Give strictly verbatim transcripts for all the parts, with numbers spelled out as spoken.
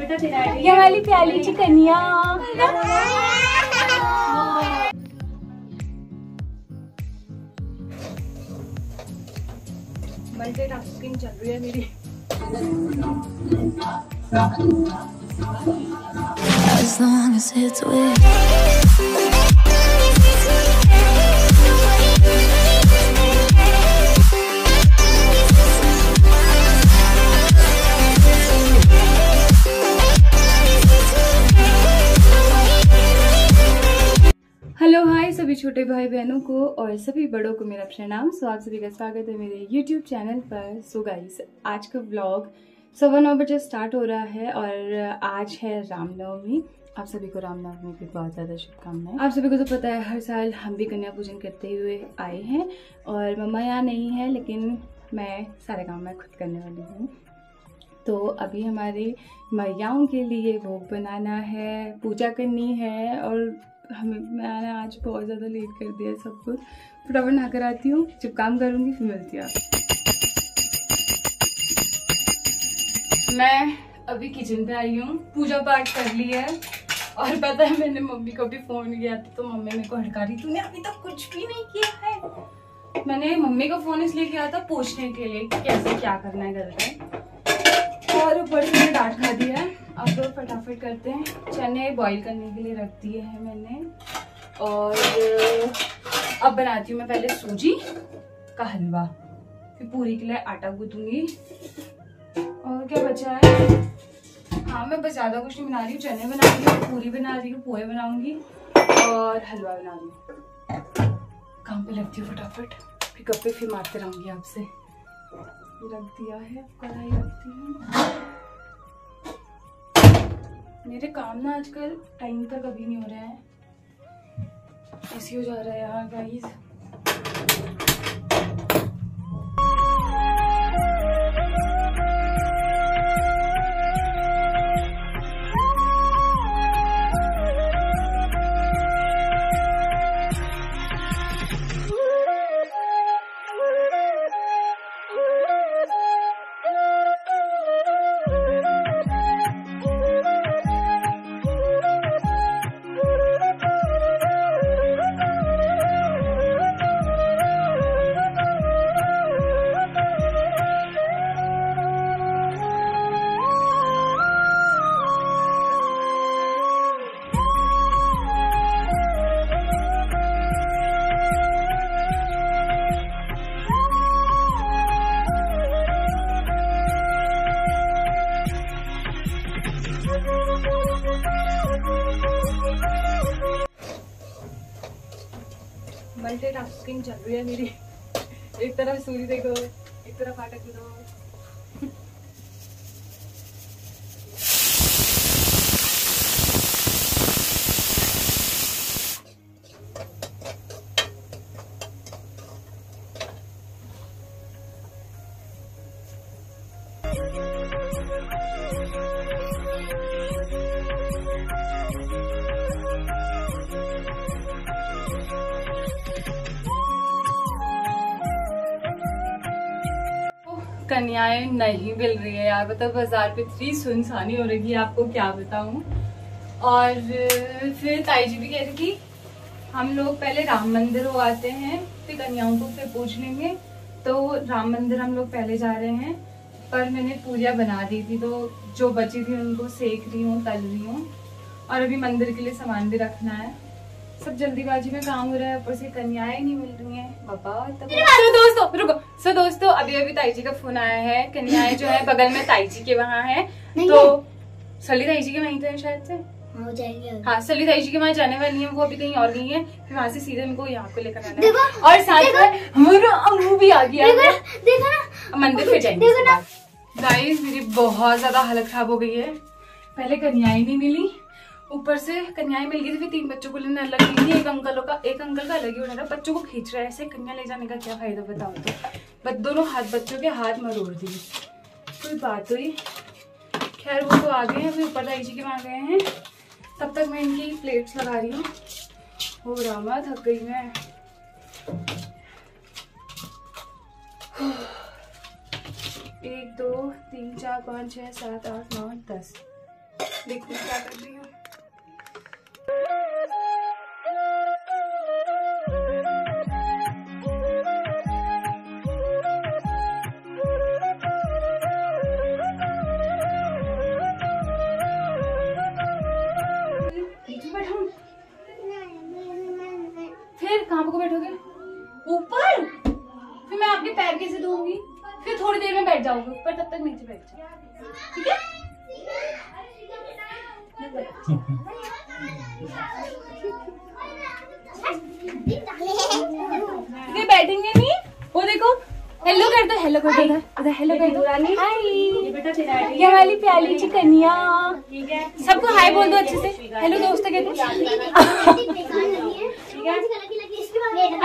ये वाली प्याली सी कन्या। मल्टीटास्किंग चल रही है मेरी। As long as it's hello hi सभी छोटे भाई बहनों को और सभी बड़ों को मेरा प्रणाम। सो आप सभी का स्वागत है मेरे यूट्यूब चैनल पर। सो गाइस आज का व्लॉग सवा नौ बजे स्टार्ट हो रहा है और आज है रामनवमी। आप सभी को रामनवमी की बहुत ज़्यादा शुभकामनाएं। आप सभी को तो पता है हर साल हम भी कन्या पूजन करते हुए आए हैं और मम्मा यहाँ नहीं है लेकिन मैं सारे काम मैं खुद करने वाली हूँ। तो अभी हमारी मैयाओं के लिए भोग बनाना है, पूजा करनी है और हमें मैंने आज बहुत ज़्यादा लेट कर दिया सब कुछ। फटाफट नहा कर आती हूँ, जब काम करूँगी फिर मिलती हूँ। मैं अभी किचन पे आई हूँ, पूजा पाठ कर ली है और पता है मैंने मम्मी को भी फ़ोन किया था तो मम्मी मेरे को हड़का रही, तूने अभी तक कुछ भी नहीं किया है। मैंने मम्मी को फ़ोन इसलिए किया था पूछने के लिए कि कैसे क्या करना है घर पे, और ऊपर से मैंने डांट खा दिया है। अब तो फटाफट करते हैं। चने बॉईल करने के लिए रख दिए हैं मैंने और अब बनाती हूँ मैं पहले सूजी का हलवा, फिर पूरी के लिए आटा गूंथूंगी। और क्या बचा है? हाँ मैं बस ज़्यादा कुछ नहीं बना रही हूँ। चने बना रही हूँ, पूरी बना रही हूँ, पोहे बनाऊंगी और हलवा बना रही हूँ। काम पे लगती हूँ फटाफट, फिर गप्पे फिर मारते रहूँगी आपसे। रख दिया है, कढ़ाई रखती है। मेरे काम ना आजकल टाइम पर कभी नहीं हो रहे हैं, ऐसे हो जा रहा है यार गाइस। मल्टीटास्किंग चल रही है मेरी। एक तरफ सूजी दे दो, एक तरफ आटा दे दो। कन्याएं नहीं मिल रही है यार, मतलब बाजार पे इतनी सुनसानी हो रही है, आपको क्या बताऊं। और फिर ताई जी भी कह रही थी हम लोग पहले राम मंदिर हो आते हैं फिर कन्याओं को फिर पूछ लेंगे। तो राम मंदिर हम लोग पहले जा रहे हैं, पर मैंने पूजा बना दी थी तो जो बची थी उनको सेक रही हूँ, तल रही हूँ और अभी मंदिर के लिए सामान भी रखना है। सब जल्दीबाजी में काम हो रहा है, ऊपर से कन्याएं नहीं मिल रही हैं। बाबा तब दोस्तों रुको। सो दोस्तों अभी अभी ताई जी का फोन आया है। कन्याएं जो है बगल में ताई जी के वहाँ है, तो सली ताई जी के वहीं तो है शायद से हो जाएगी। हाँ सली ताई जी के वहाँ जाने वाली है, वो अभी कहीं और गई है, वहाँ से सीधे उनको यहाँ को लेकर आना है। और साथ में हमारा अमू भी आ गया है, मंदिर पे जाएंगे। गाइस मेरी बहुत ज्यादा हालत खराब हो गई है। पहले कन्याएं नहीं मिली, ऊपर से कन्याएं मिल गई थी, फिर तीन बच्चों को लेने अलग गई थी। एक अंकलों का एक अंकल का अलग ही होना था, बच्चों को खींच रहा है ऐसे। कन्या ले जाने का क्या फायदा बताओ तो, बस दोनों हाथ बच्चों के हाथ मरोड़ दिए। कोई बात हुई, खैर वो तो आ गए हैं, फिर ऊपर ताई जी के वहाँ गए हैं। तब तक मैं इनकी प्लेट्स लगा रही हूँ। हो रामा थक गई मैं। एक दो तीन चार पाँच छः सात आठ नौ दस देखो क्या कर रही हूँ। फिर कहाँ को बैठोगे? ऊपर? फिर मैं आपके पैर कैसे धोऊंगी? फिर थोड़ी देर में बैठ जाऊंगी ऊपर, तब तक नीचे बैठ जाओ, ठीक है? ये बैठेंगे नहीं, वो देखो हेलो कर दो, हेलो कर दो, इधर हेलो कर दो, हाय ये वाली प्याली सी कन्या, ठीक है? सबको हाय बोल दो अच्छे से, हेलो दोस्तों कहते।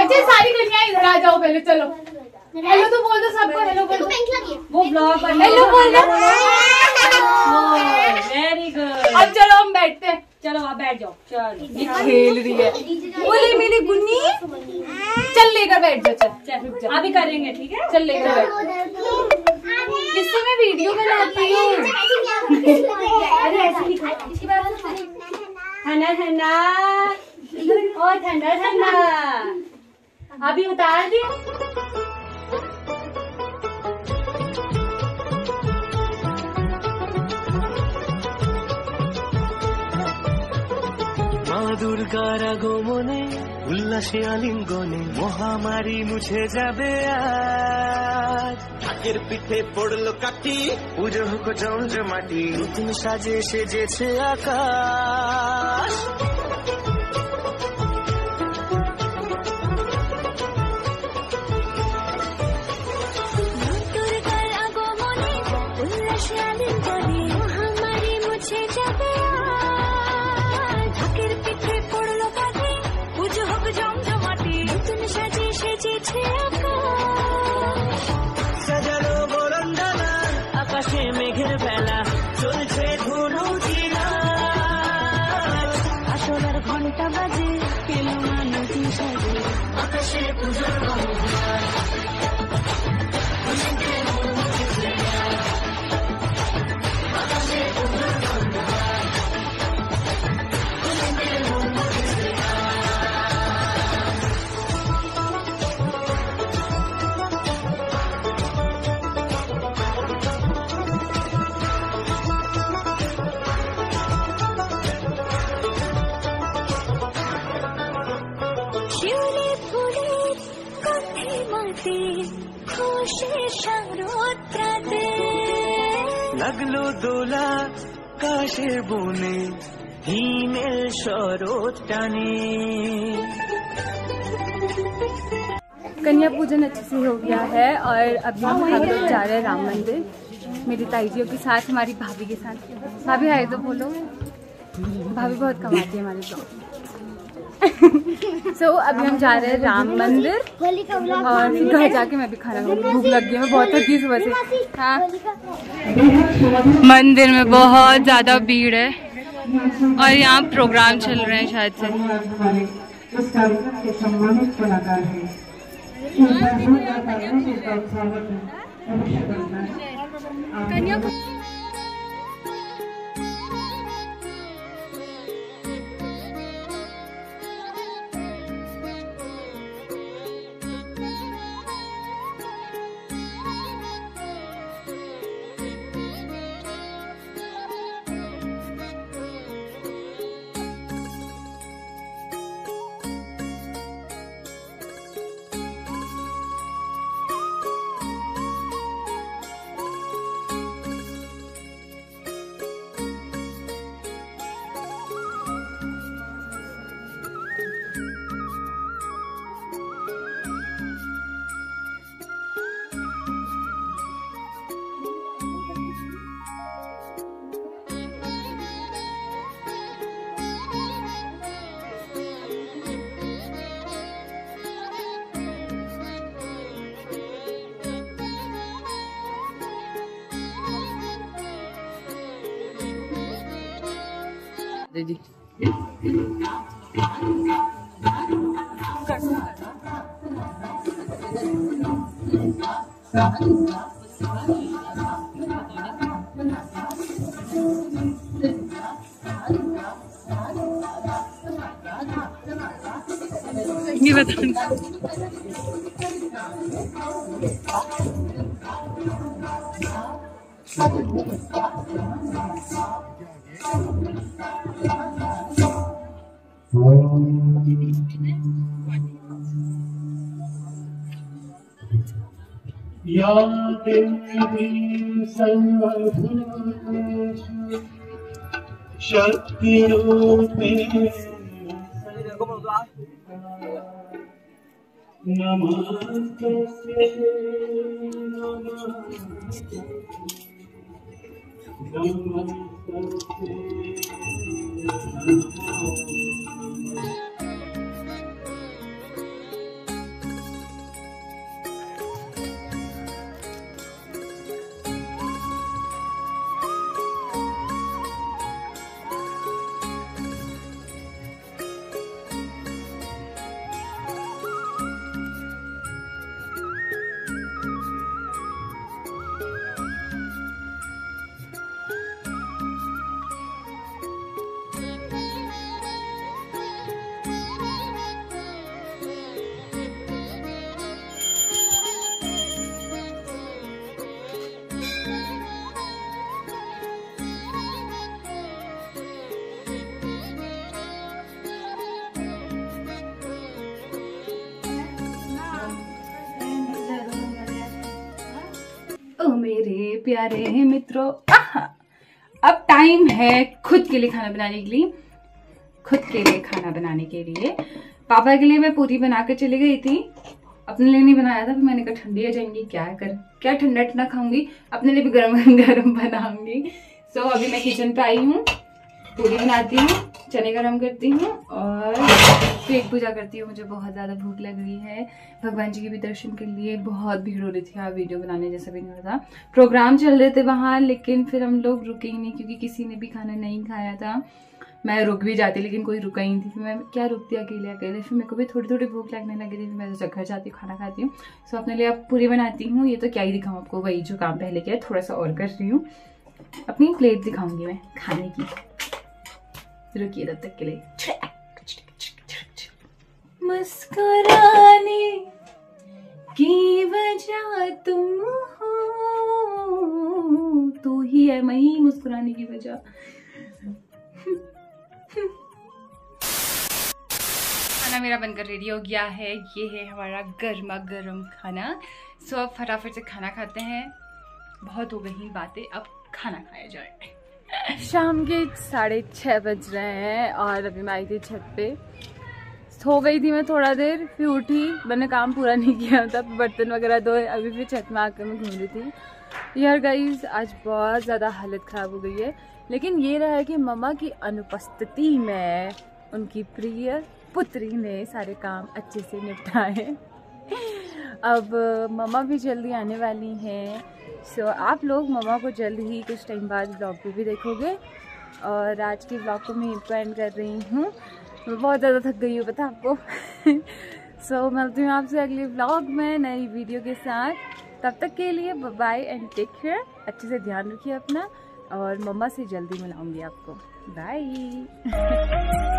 अच्छा सारी कन्याएं इधर आ जाओ पहले, चलो हेलो तो बोल दो सबको, हेलो बोल दो, वो ब्लॉग हेलो बोल दो, वेरी गुड। अब चलो हम बैठते हैं, चलो आप बैठ जाओ, चलो ये खेल रही है, बोले मेरी गुन्नी चल लेकर बैठ जाओ, चल चल अभी करेंगे, ठीक है? चल लेकर बैठ, जिससे मैं वीडियो बनाती हूँ। अरे ऐसे ही इसके बाद और ठंडा ठंडा अभी उतार दी। माँ दुर्गार गोमने उल्लासे आलिंगने महामारी मुझे जाबे आज आखिर पीठे पड़ल काटी पूजो को जम जमाटी तुम साजे से जेछे आकाश लगलो दोला काशेर बोने हिमेल शरत टाने। कन्या पूजन अच्छे से हो गया है और अभी हम लोग जा रहे हैं राम मंदिर मेरी ताईजियों के साथ, हमारी भाभी के साथ। भाभी हाय तो बोलो, भाभी बहुत कमाती है हमारे साथ। सो so, अभी हम जा रहे हैं राम मंदिर और घर जाके मैं भी खाना खाऊंगी, भूख लग गई, मैं बहुत थकी सुबह से। हाँ मंदिर में बहुत ज्यादा भीड़ है और यहाँ प्रोग्राम चल रहे हैं शायद से। जी सच्ची बताऊं शक्ति रूपे नमस्ते नमस्ते नमस्ते। मेरे प्यारे मित्रों, अब टाइम है खुद के लिए खाना बनाने के लिए। खुद के लिए खाना बनाने के लिए पापा के लिए मैं पूरी बना कर चली गई थी, अपने लिए नहीं बनाया था। फिर मैंने कहा ठंडी हो जाएंगी, क्या कर क्या ठंडा ठंडा खाऊंगी, अपने लिए भी गरम गरम बनाऊंगी। सो so, अभी मैं किचन पे आई हूँ, पूरी बनाती हूँ, चने गरम करती हूँ और पेट पूजा करती हूँ। मुझे बहुत ज़्यादा भूख लग रही है, भगवान जी के भी दर्शन के लिए बहुत भीड़ हो रही थी। हाँ, वीडियो बनाने जैसा भी नहीं हो रहा था, प्रोग्राम चल रहे थे वहाँ, लेकिन फिर हम लोग रुके ही नहीं क्योंकि किसी ने भी खाना नहीं खाया था। मैं रुक भी जाती लेकिन कोई रुका ही नहीं थी, फिर मैं क्या रुकती अकेले अकेले। फिर मेरे को भी थोड़ी थोड़ी भूख लगने लगी थी, फिर मैं तो घर जाती हूँ, खाना खाती हूँ। सो अपने लिए अब पूरी बनाती हूँ, ये तो क्या ही दिखाऊँ आपको, वही जो काम पहले किया थोड़ा सा और कर रही हूँ। अपनी प्लेट दिखाऊँगी मैं खाने की, रुकिए तब तक के लिए। मुस्कुराने की वजह तुम हो, तू ही है मैं ही मुस्कुराने की वजह। खाना मेरा बनकर रेडी हो गया है, ये है हमारा गर्मा गर्म खाना। सो अब फटाफट से खाना खाते हैं, बहुत हो गई बातें, अब खाना खाया जाए। शाम के साढ़े छः बज रहे हैं और अभी मैं आई थी छत पे, सो गई थी मैं थोड़ा देर, फिर उठी, मैंने काम पूरा नहीं किया था, बर्तन वगैरह धोए, अभी फिर छत में आकर मैं घूम रही थी। यार गाइस, आज बहुत ज़्यादा हालत ख़राब हो गई है, लेकिन ये रहा है कि मम्मा की अनुपस्थिति में उनकी प्रिय पुत्री ने सारे काम अच्छे से निपटाए। अब मम्मा भी जल्दी आने वाली हैं, सो so, आप लोग मम्मा को जल्द ही कुछ टाइम बाद ब्लॉग पे भी देखोगे। और आज के ब्लॉग को मैं यहीं एंड कर रही हूँ, मैं बहुत ज़्यादा थक गई हूँ पता आपको। सो so, मिलती हूँ आपसे अगले ब्लॉग में नई वीडियो के साथ, तब तक के लिए बाय एंड टेक केयर। अच्छे से ध्यान रखिए अपना और मम्मा से जल्दी मिलाऊँगी आपको। बाय।